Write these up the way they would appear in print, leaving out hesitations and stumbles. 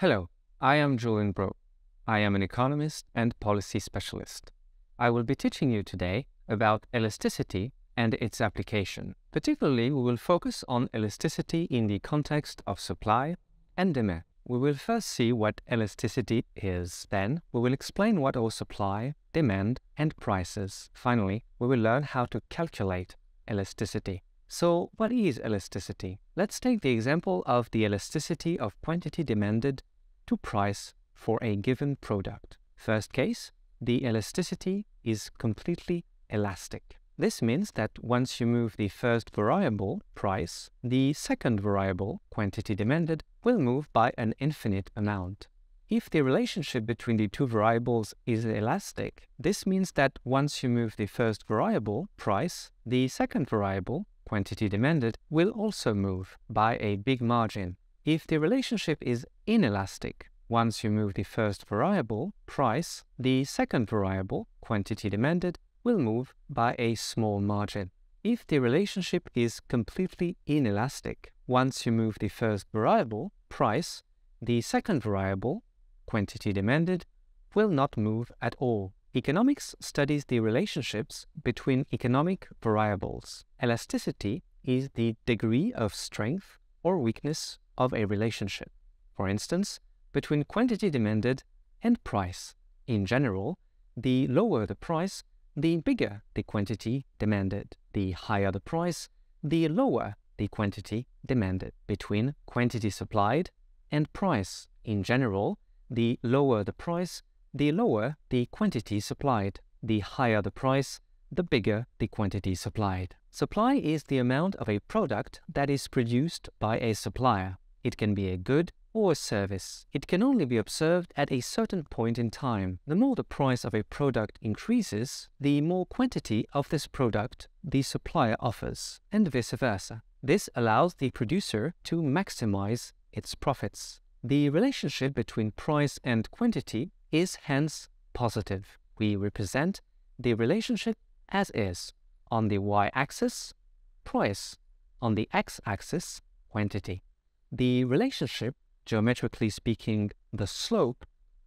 Hello, I am Julian Bro. I am an economist and policy specialist. I will be teaching you today about elasticity and its application. Particularly, we will focus on elasticity in the context of supply and demand. We will first see what elasticity is. Then, we will explain what are supply, demand, and prices. Finally, we will learn how to calculate elasticity. So, what is elasticity? Let's take the example of the elasticity of quantity demanded to price for a given product. First case, the elasticity is completely elastic. This means that once you move the first variable, price, the second variable, quantity demanded, will move by an infinite amount. If the relationship between the two variables is elastic, this means that once you move the first variable, price, the second variable, quantity demanded, will also move by a big margin. If the relationship is inelastic, once you move the first variable, price, the second variable, quantity demanded, will move by a small margin. If the relationship is completely inelastic, once you move the first variable, price, the second variable, quantity demanded, will not move at all. Economics studies the relationships between economic variables. Elasticity is the degree of strength or weakness of a relationship. For instance, between quantity demanded and price. In general, the lower the price, the bigger the quantity demanded. The higher the price, the lower the quantity demanded. Between quantity supplied and price. In general, the lower the price, the lower the quantity supplied. The higher the price, the bigger the quantity supplied. Supply is the amount of a product that is produced by a supplier. It can be a good or a service. It can only be observed at a certain point in time. The more the price of a product increases, the more quantity of this product the supplier offers, and vice versa. This allows the producer to maximize its profits. The relationship between price and quantity is hence positive. We represent the relationship as is. On the y-axis, price. On the x-axis, quantity. The relationship, geometrically speaking, the slope,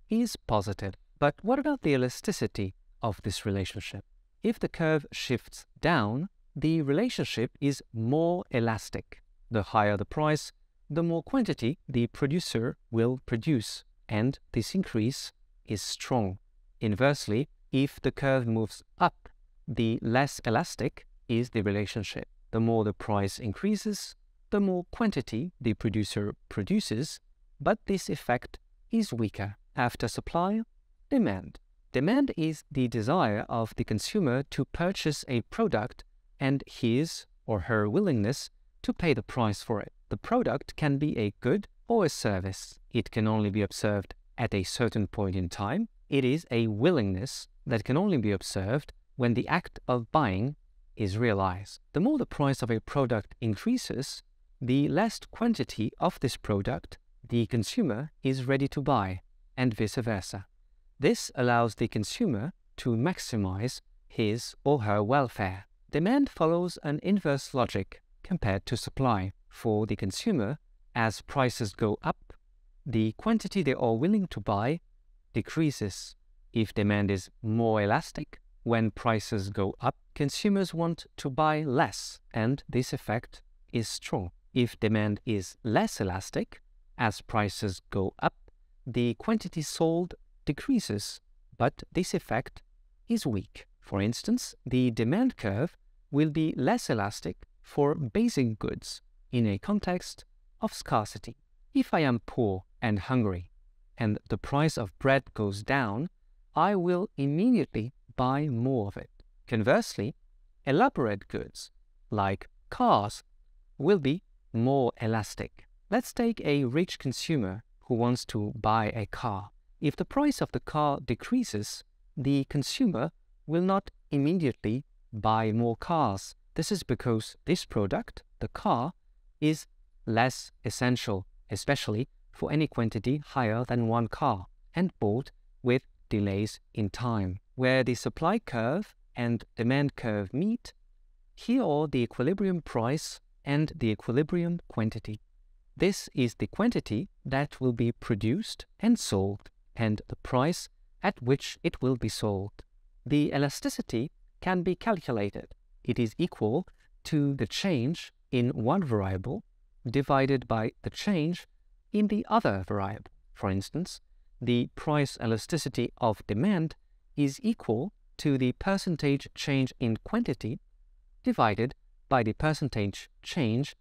is positive. But what about the elasticity of this relationship? If the curve shifts down, the relationship is more elastic. The higher the price, the more quantity the producer will produce, and this increase is strong. Inversely, if the curve moves up, the less elastic is the relationship. The more the price increases, the more quantity the producer produces, but this effect is weaker. After supply, demand. Demand is the desire of the consumer to purchase a product and his or her willingness to pay the price for it. The product can be a good or a service. It can only be observed at a certain point in time. It is a willingness that can only be observed when the act of buying is realized. The more the price of a product increases, the less quantity of this product the consumer is ready to buy, and vice versa. This allows the consumer to maximize his or her welfare. Demand follows an inverse logic compared to supply. For the consumer, as prices go up, the quantity they are willing to buy decreases. If demand is more elastic, when prices go up, consumers want to buy less, and this effect is strong. If demand is less elastic, as prices go up, the quantity sold decreases, but this effect is weak. For instance, the demand curve will be less elastic for basic goods in a context of scarcity. If I am poor and hungry, and the price of bread goes down, I will immediately buy more of it. Conversely, elaborate goods, like cars, will be more elastic. Let's take a rich consumer who wants to buy a car. If the price of the car decreases, the consumer will not immediately buy more cars. This is because this product, the car, is less essential, especially for any quantity higher than one car, and bought with delays in time. Where the supply curve and demand curve meet, here are the equilibrium price and the equilibrium quantity. This is the quantity that will be produced and sold, and the price at which it will be sold. The elasticity can be calculated. It is equal to the change in one variable divided by the change in the other variable. For instance, the price elasticity of demand is equal to the percentage change in quantity divided by the percentage change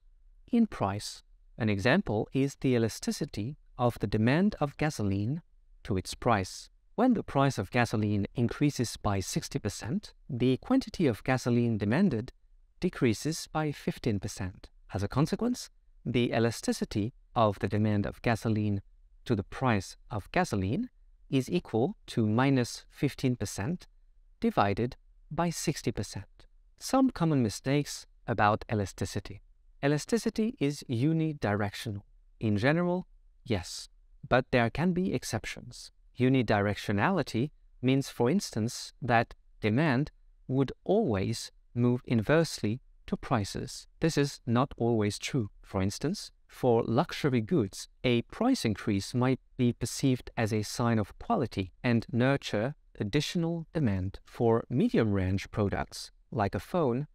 in price. An example is the elasticity of the demand of gasoline to its price. When the price of gasoline increases by 60%, the quantity of gasoline demanded decreases by 15%. As a consequence, the elasticity of the demand of gasoline to the price of gasoline is equal to minus 15% divided by 60%. Some common mistakes about elasticity. Elasticity is unidirectional. In general, yes, but there can be exceptions. Unidirectionality means, for instance, that demand would always move inversely to prices. This is not always true. For instance, for luxury goods, a price increase might be perceived as a sign of quality and nurture additional demand. For medium-range products, like a phone,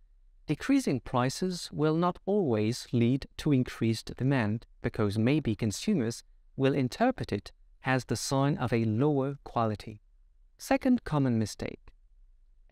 decreasing prices will not always lead to increased demand, because maybe consumers will interpret it as the sign of a lower quality. Second common mistake.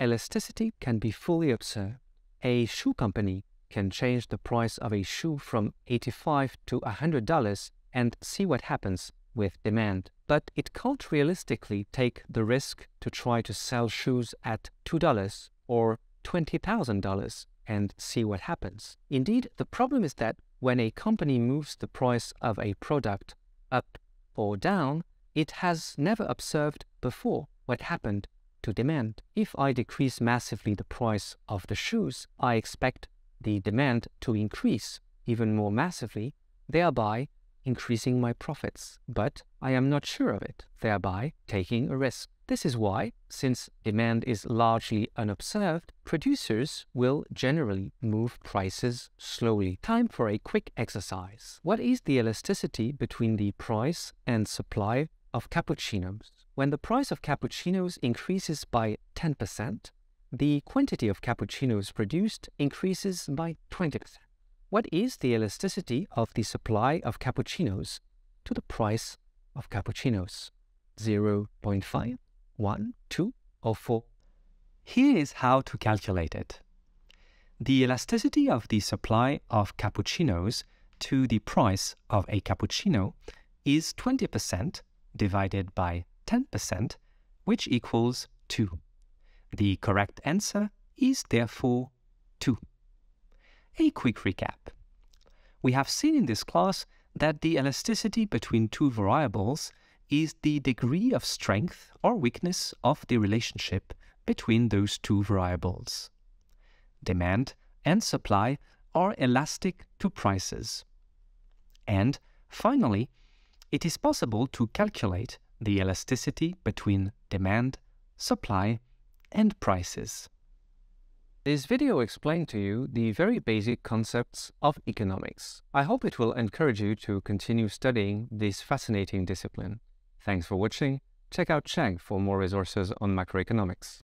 Elasticity can be fully observed. A shoe company can change the price of a shoe from $85 to $100 and see what happens with demand. But it can't realistically take the risk to try to sell shoes at $2 or $20,000 and see what happens. Indeed, the problem is that when a company moves the price of a product up or down, it has never observed before what happened to demand. If I decrease massively the price of the shoes, I expect the demand to increase even more massively, thereby increasing my profits. But I am not sure of it, thereby taking a risk. This is why, since demand is largely unobserved, producers will generally move prices slowly. Time for a quick exercise. What is the elasticity between the price and supply of cappuccinos? When the price of cappuccinos increases by 10%, the quantity of cappuccinos produced increases by 20%. What is the elasticity of the supply of cappuccinos to the price of cappuccinos? 0.5, 1, 2, or 4? Here is how to calculate it. The elasticity of the supply of cappuccinos to the price of a cappuccino is 20% divided by 10%, which equals 2. The correct answer is therefore 2. A quick recap. We have seen in this class that the elasticity between two variables is the degree of strength or weakness of the relationship between those two variables. Demand and supply are elastic to prices. And finally, it is possible to calculate the elasticity between demand, supply, and prices. This video explained to you the very basic concepts of economics. I hope it will encourage you to continue studying this fascinating discipline. Thanks for watching. Check out Chegg for more resources on macroeconomics.